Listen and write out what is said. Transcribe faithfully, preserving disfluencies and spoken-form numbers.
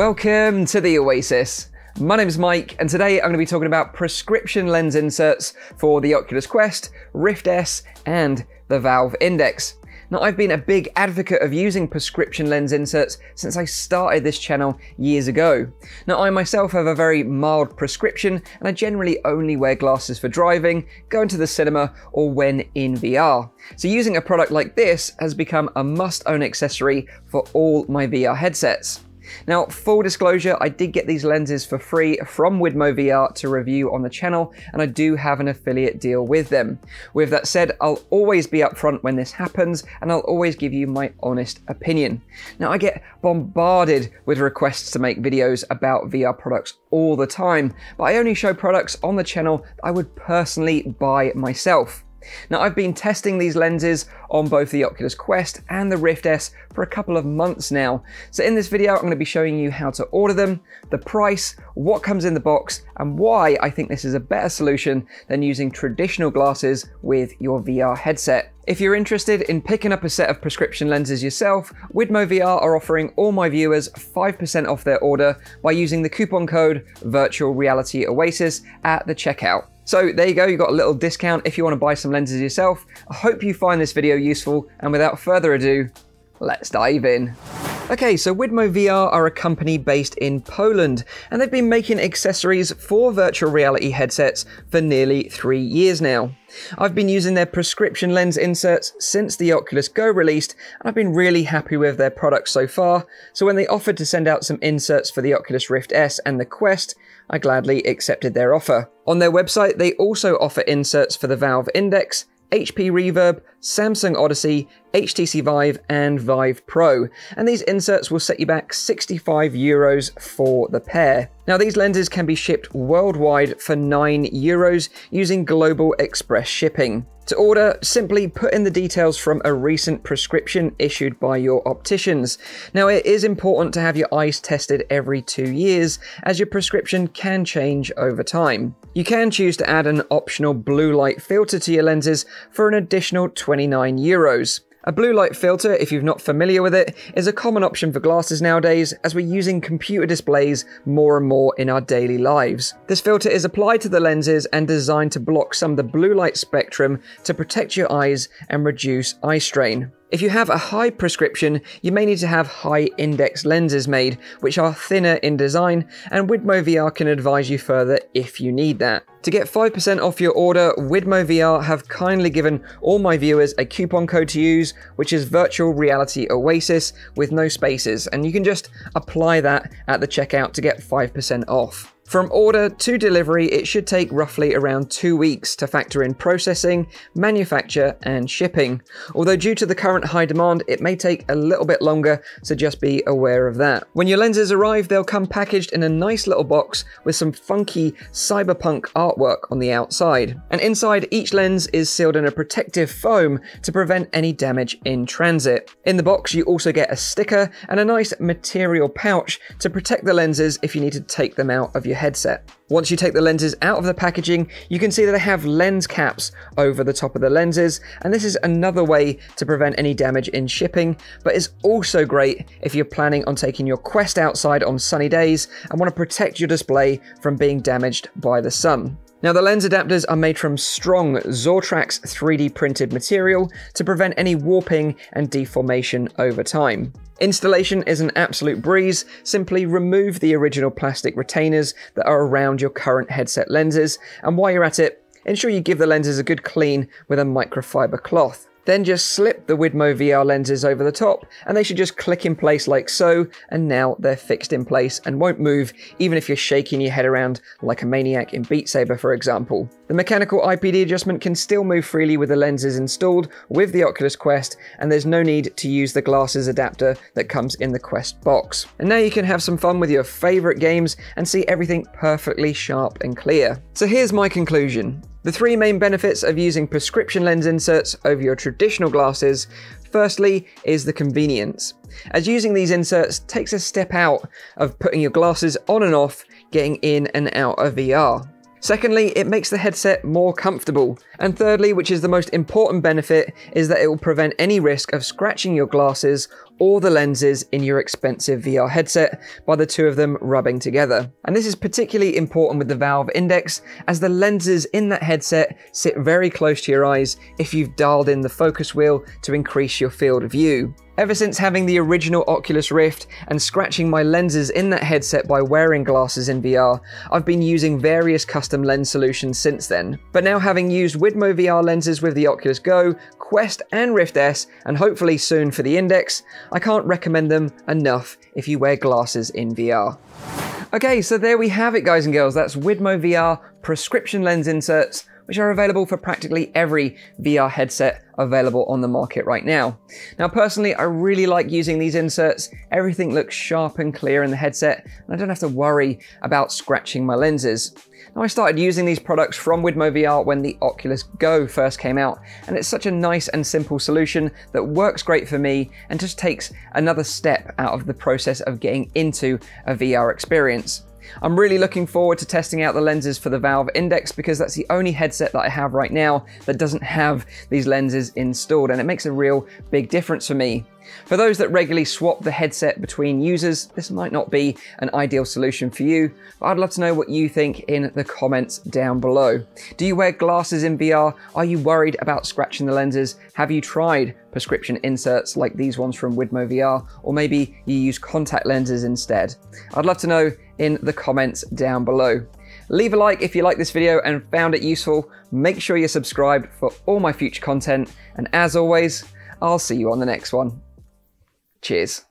Welcome to the Oasis. My name's Mike, and today I'm going to be talking about prescription lens inserts for the Oculus Quest, Rift S, and the Valve Index. Now, I've been a big advocate of using prescription lens inserts since I started this channel years ago. Now, I myself have a very mild prescription, and I generally only wear glasses for driving, going to the cinema, or when in V R. So using a product like this has become a must-own accessory for all my V R headsets. Now, full disclosure, I did get these lenses for free from WidmoVR to review on the channel, and I do have an affiliate deal with them. With that said, I'll always be upfront when this happens, and I'll always give you my honest opinion. Now, I get bombarded with requests to make videos about V R products all the time, but I only show products on the channel that I would personally buy myself. Now, I've been testing these lenses on both the Oculus Quest and the Rift S for a couple of months now. So in this video, I'm going to be showing you how to order them, the price, what comes in the box, and why I think this is a better solution than using traditional glasses with your V R headset. If you're interested in picking up a set of prescription lenses yourself, WidmoVR are offering all my viewers five percent off their order by using the coupon code VirtualRealityOasis at the checkout. So there you go, you got a little discount if you want to buy some lenses yourself. I hope you find this video useful, and without further ado, let's dive in. Okay, so WidmoVR are a company based in Poland, and they've been making accessories for virtual reality headsets for nearly three years now. I've been using their prescription lens inserts since the Oculus Go released, and I've been really happy with their products so far, so when they offered to send out some inserts for the Oculus Rift S and the Quest, I gladly accepted their offer. On their website, they also offer inserts for the Valve Index, H P Reverb, Samsung Odyssey, H T C Vive, and Vive Pro. And these inserts will set you back sixty-five euros for the pair. Now, these lenses can be shipped worldwide for nine euros using Global Express shipping. To order, simply put in the details from a recent prescription issued by your opticians. Now, it is important to have your eyes tested every two years, as your prescription can change over time. You can choose to add an optional blue light filter to your lenses for an additional twenty-nine euros. A blue light filter, if you're not familiar with it, is a common option for glasses nowadays, as we're using computer displays more and more in our daily lives. This filter is applied to the lenses and designed to block some of the blue light spectrum to protect your eyes and reduce eye strain. If you have a high prescription, you may need to have high index lenses made, which are thinner in design, and WidmoVR can advise you further if you need that. To get five percent off your order, WidmoVR have kindly given all my viewers a coupon code to use, which is VirtualRealityOasis with no spaces, and you can just apply that at the checkout to get five percent off. From order to delivery, it should take roughly around two weeks to factor in processing, manufacture, and shipping. Although due to the current high demand, it may take a little bit longer, so just be aware of that. When your lenses arrive, they'll come packaged in a nice little box with some funky cyberpunk artwork on the outside. And inside, each lens is sealed in a protective foam to prevent any damage in transit. In the box, you also get a sticker and a nice material pouch to protect the lenses if you need to take them out of your headset. Once you take the lenses out of the packaging, you can see that they have lens caps over the top of the lenses, and this is another way to prevent any damage in shipping, but is also great if you're planning on taking your Quest outside on sunny days and want to protect your display from being damaged by the sun. Now, the lens adapters are made from strong Zortrax three D printed material to prevent any warping and deformation over time. Installation is an absolute breeze. Simply remove the original plastic retainers that are around your current headset lenses, and while you're at it, ensure you give the lenses a good clean with a microfiber cloth. Then just slip the WidmoVR lenses over the top, and they should just click in place like so, and now they're fixed in place and won't move, even if you're shaking your head around like a maniac in Beat Saber, for example. The mechanical I P D adjustment can still move freely with the lenses installed with the Oculus Quest, and there's no need to use the glasses adapter that comes in the Quest box. And now you can have some fun with your favorite games and see everything perfectly sharp and clear. So here's my conclusion. The three main benefits of using prescription lens inserts over your traditional glasses. Firstly is the convenience, as using these inserts takes a step out of putting your glasses on and off, getting in and out of V R. Secondly, it makes the headset more comfortable. And thirdly, which is the most important benefit, is that it will prevent any risk of scratching your glasses all the lenses in your expensive V R headset by the two of them rubbing together. And this is particularly important with the Valve Index, as the lenses in that headset sit very close to your eyes if you've dialed in the focus wheel to increase your field of view. Ever since having the original Oculus Rift and scratching my lenses in that headset by wearing glasses in V R, I've been using various custom lens solutions since then. But now, having used WidmoVR lenses with the Oculus Go, Quest and Rift S, and hopefully soon for the Index, I can't recommend them enough if you wear glasses in V R. Okay, so there we have it, guys and girls. That's WidmoVR prescription lens inserts, which are available for practically every V R headset available on the market right now. Now, personally, I really like using these inserts. Everything looks sharp and clear in the headset, and I don't have to worry about scratching my lenses. Now, I started using these products from WidmoVR when the Oculus Go first came out, and it's such a nice and simple solution that works great for me and just takes another step out of the process of getting into a V R experience. I'm really looking forward to testing out the lenses for the Valve Index, because that's the only headset that I have right now that doesn't have these lenses installed, and it makes a real big difference for me. For those that regularly swap the headset between users, this might not be an ideal solution for you, but I'd love to know what you think in the comments down below. Do you wear glasses in V R? Are you worried about scratching the lenses? Have you tried prescription inserts like these ones from WidmoVR, or maybe you use contact lenses instead? I'd love to know in the comments down below. Leave a like if you like this video and found it useful. Make sure you're subscribed for all my future content, and as always, I'll see you on the next one. Cheers.